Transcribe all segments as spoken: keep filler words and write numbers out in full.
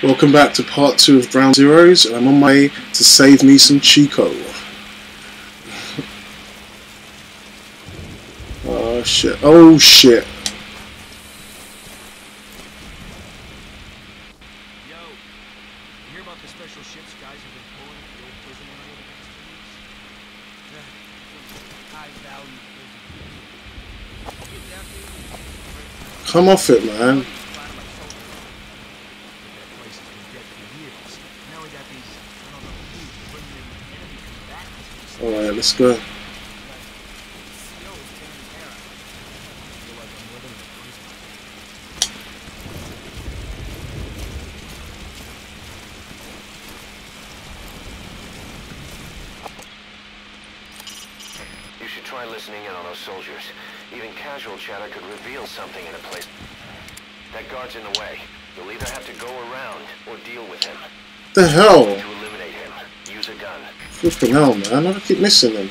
Welcome back to part two of Ground Zeroes, and I'm on my way to save me some Chico. Oh shit, oh shit. Yo, you hear about the special ships guys have been pulling at the old prison area the past two weeks? High value prison. Come off it, man. Alright, let's go. You should try listening in on those soldiers. Even casual chatter could reveal something in a place. That guard's in the way. You'll either have to go around or deal with him. The hell? Use a gun. Flipping hell, man. I keep missing them.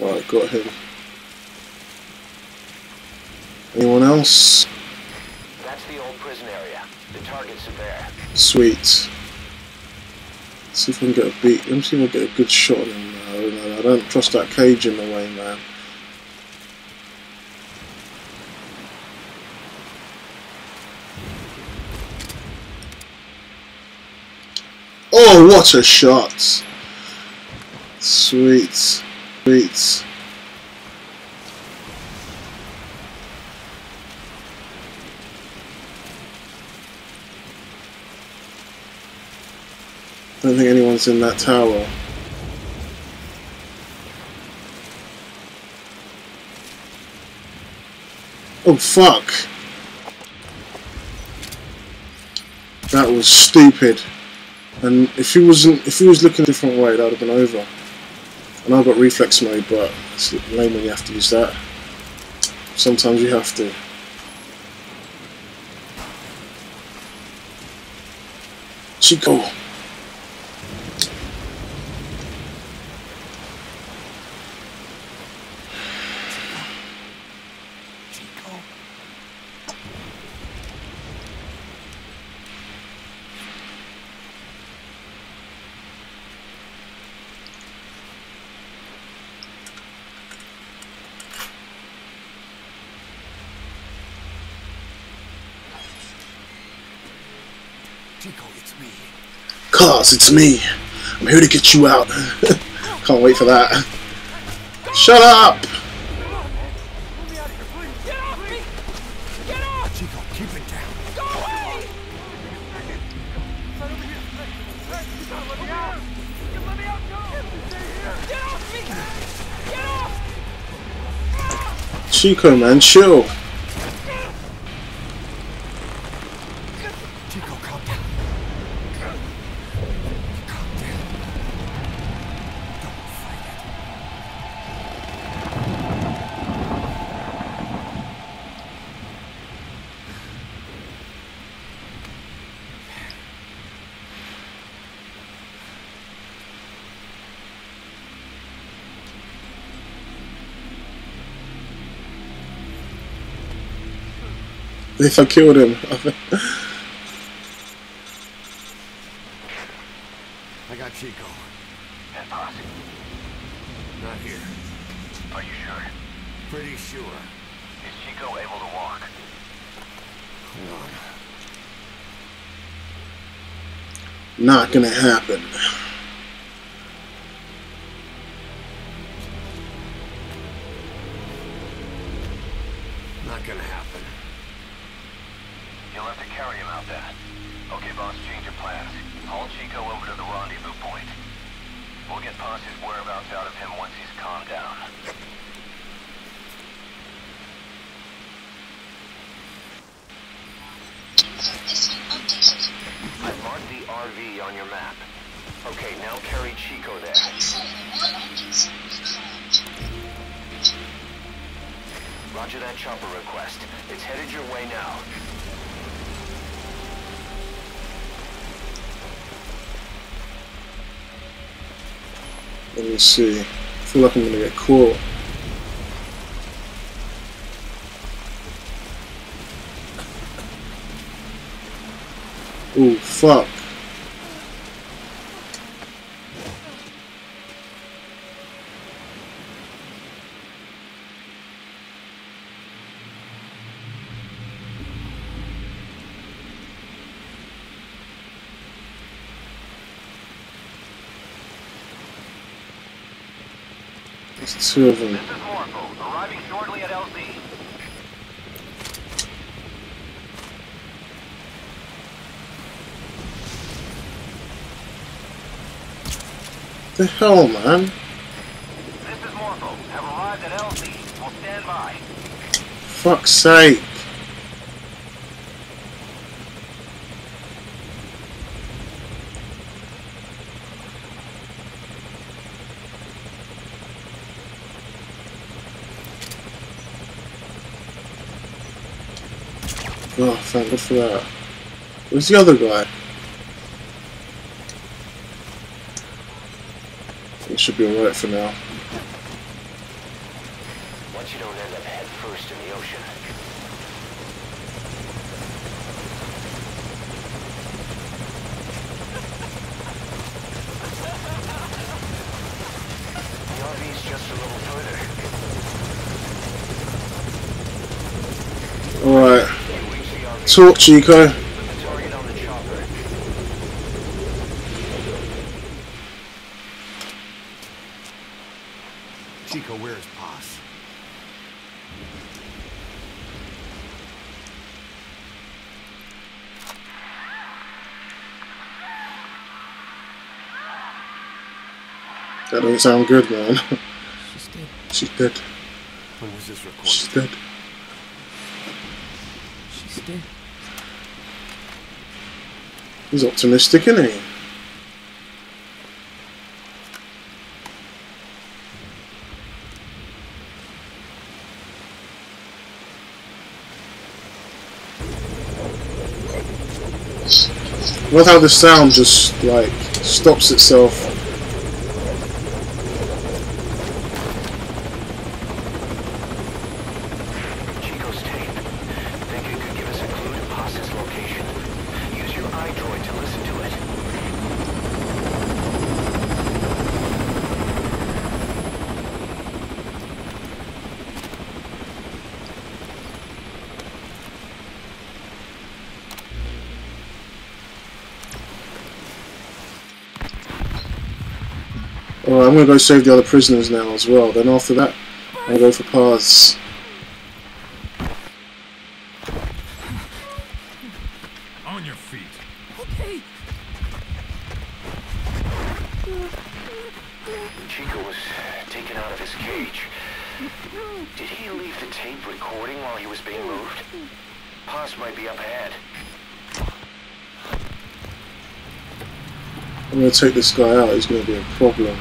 Right, got him. Anyone else? That's the old prison area. The targets are there. Sweet. Let's see if I can get a beat. Let me see if I can get a good shot on him now. No, I don't trust that cage in the way, man. Oh, what a shot! Sweet. Beats. Don't think anyone's in that tower. Oh fuck! That was stupid. And if he wasn't, if he was looking a different way, that would have been over. And I've got reflex mode, but it's lame when you have to use that. Sometimes you have to. Chico! Chico. Chico, it's me. Cars, it's me. I'm here to get you out. Can't wait for that. Shut up! Get out of here, please. Get off me! Get off! Chico, keep it down. Go away! Let me out! Let me out! Get off me! Get off! Chico, man, chill. If I killed him, I got Chico. And Paz. Not here. Are you sure? Pretty sure. Is Chico able to walk? Hold on. Not gonna happen. Not gonna happen. You'll have to carry him out there. Okay, boss, change your plans. Haul Chico over to the rendezvous point. We'll get Paz's whereabouts out of him once he's calmed down. R V on your map. Okay, now carry Chico there. Roger that chopper request. It's headed your way now. Let me see. I feel like I'm gonna get caught. Oh fuck. There's two of them. This is Morpho, arriving shortly at L Z. The hell, man? This is Morpho, have arrived at L Z. We'll stand by. Fuck's sake. Oh, thank God for that. Where's the other guy? It should be alright for now. Once you don't end up head first in the ocean. The R V's just a little further. Alright. Talk, Chico. The target on the chopper. Chico, where is Paz? That doesn't sound good, man. She's dead. She's dead. When was this recorded? She's dead. She's dead. He's optimistic, isn't he? I love how the sound just like stops itself. Alright, I'm gonna go save the other prisoners now as well. Then after that, I'll go for Paz. On your feet. Okay. Chico was taken out of his cage. Did he leave the tape recording while he was being moved? Paz might be up ahead. I'm gonna take this guy out. He's gonna be a problem.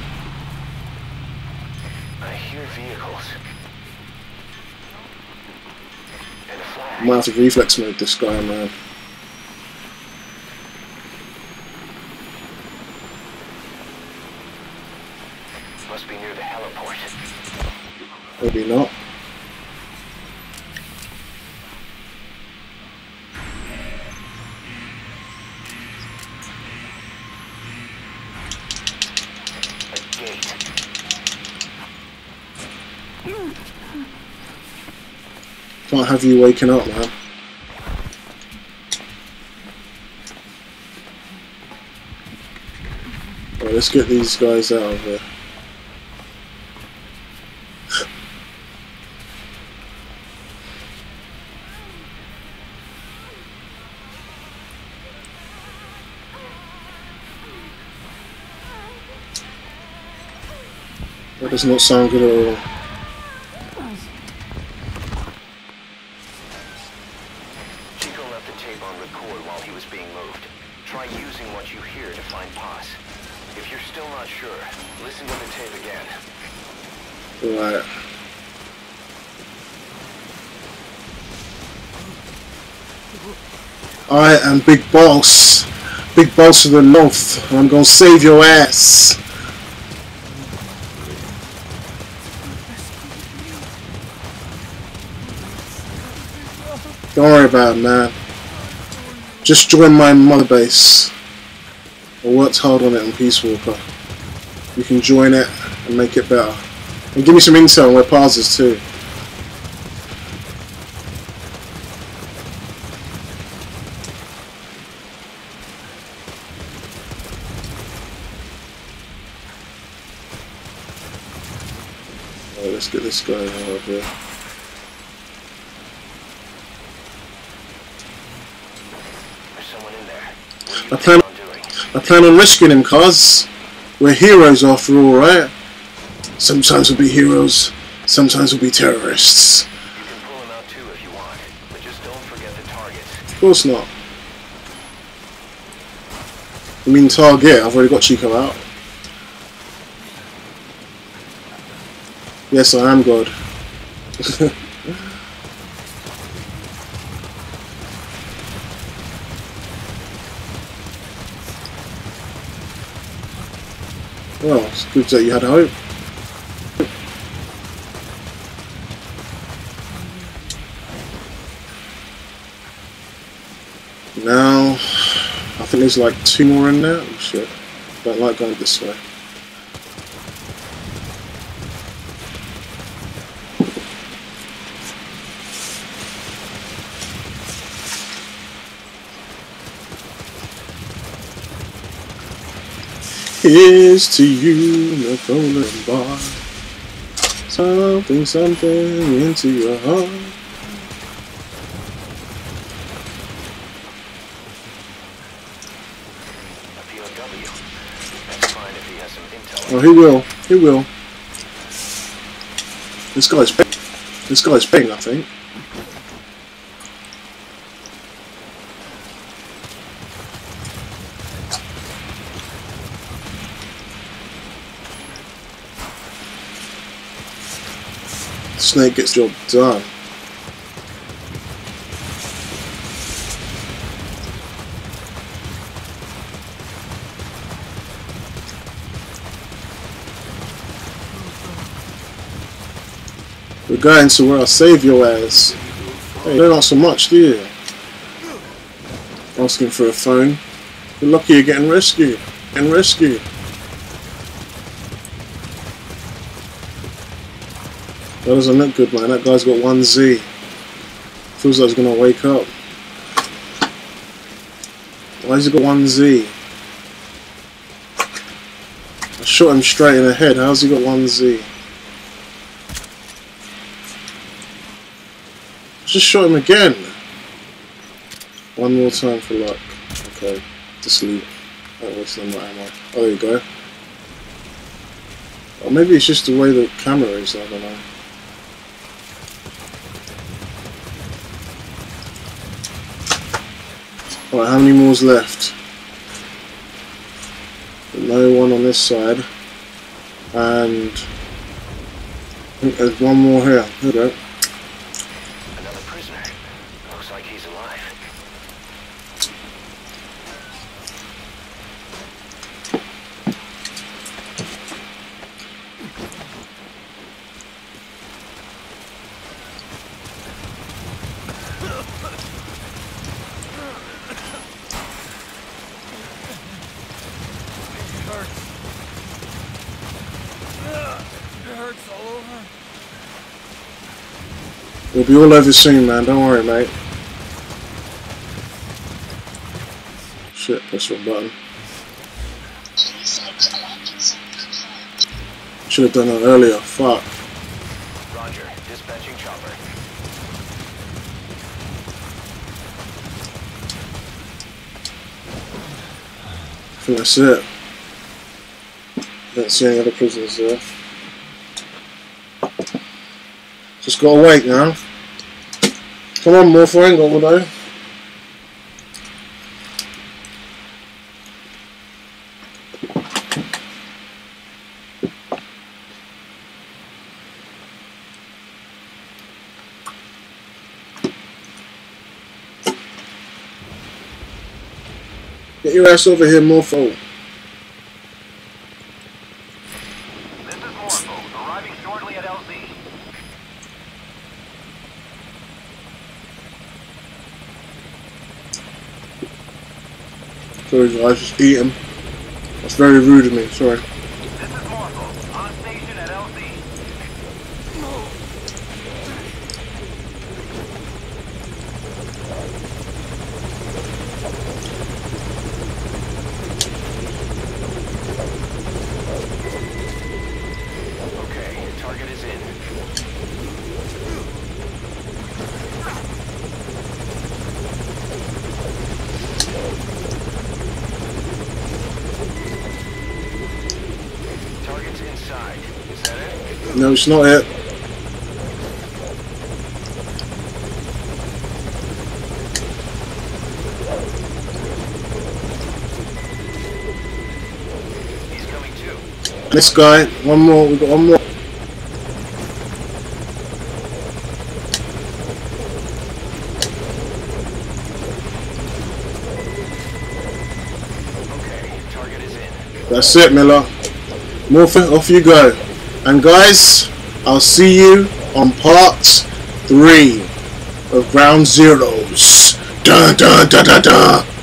I might have to reflex mode this guy, man. Must be near the heliport. Maybe not. Can't have you waking up, man. Alright, let's get these guys out of here. That does not sound good at all. Tape on record while he was being moved. Try using what you What? I am Big Boss. Big Boss of the North. I'm gonna save your ass. Don't worry about it, man. Just join my mother base. I worked hard on it on Peace Walker. You can join it and make it better. And give me some intel on where Paz is too. Alright, let's get this guy over here. There's someone in there. I plan, I plan on rescuing him, cuz. We're heroes after all, right? Sometimes we'll be heroes, sometimes we'll be terrorists. You can pull him out too if you want, but just don't forget the target. Of course not. I mean target, I've already got Chico out. Yes, I am God. Well, it's good that you had hope. Now, I think there's like two more in there. Oh, shit, don't like going this way. Here's to you, Napoleon Bar. Something, something into your heart. Oh, he will. He will. This guy's big. This guy's big, I think. Snake gets job done. We're going to where I save your ass. Hey, you don't ask so much, do you? Asking for a phone. You're lucky you're getting rescued. Getting rescued. That doesn't look good, man. That guy's got one Z. Feels like he's gonna wake up. Why has he got one Z? I shot him straight in the head. How's he got one Z? Just shot him again. One more time for luck. Okay, just leave. That wasn't my ammo. Oh, there you go. Or maybe it's just the way the camera is. I don't know. Right, how many more's left? No one on this side. And I think there's one more here. There we go. Another prisoner. Looks like he's alive. It hurts. It hurts all over. We'll be all over soon, man. Don't worry, mate. Shit, press one button. Should have done that earlier. Fuck. Roger, dispatching chopper. I think that's it. I don't see any other prisoners there. Just gotta wait now. Come on, Morpho, ain't got all day. Get your ass over here, Morpho. This is Morpho, arriving shortly at L Z. Sorry, guys, I just eat him. That's very rude of me, sorry. No, it's not it. He's coming too. This guy, one more, we've got one more. Okay, target is in. That's it, Miller. Morphin, off you go. And guys, I'll see you on part three of Ground Zeroes. Da da da da da.